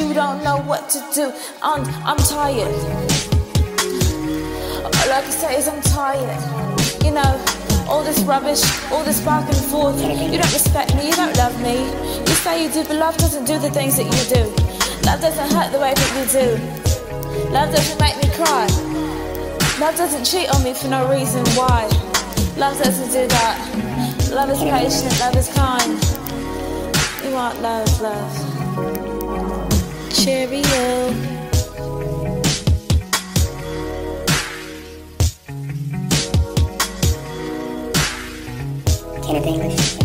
You don't know what to do. I'm tired. All I can say is I'm tired. You know, all this rubbish, all this back and forth. You don't respect me, you don't love me. You say you do, but love doesn't do the things that you do. Love doesn't hurt the way that you do. Love doesn't make me cry. Love doesn't cheat on me for no reason why. Love doesn't do that. Love is patient, love is kind. You aren't love. Cheerio. Can it English?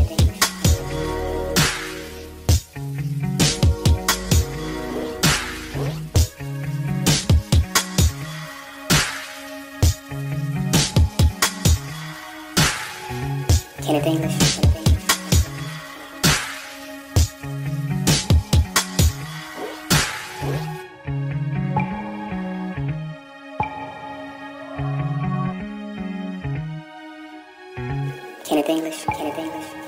Can it English?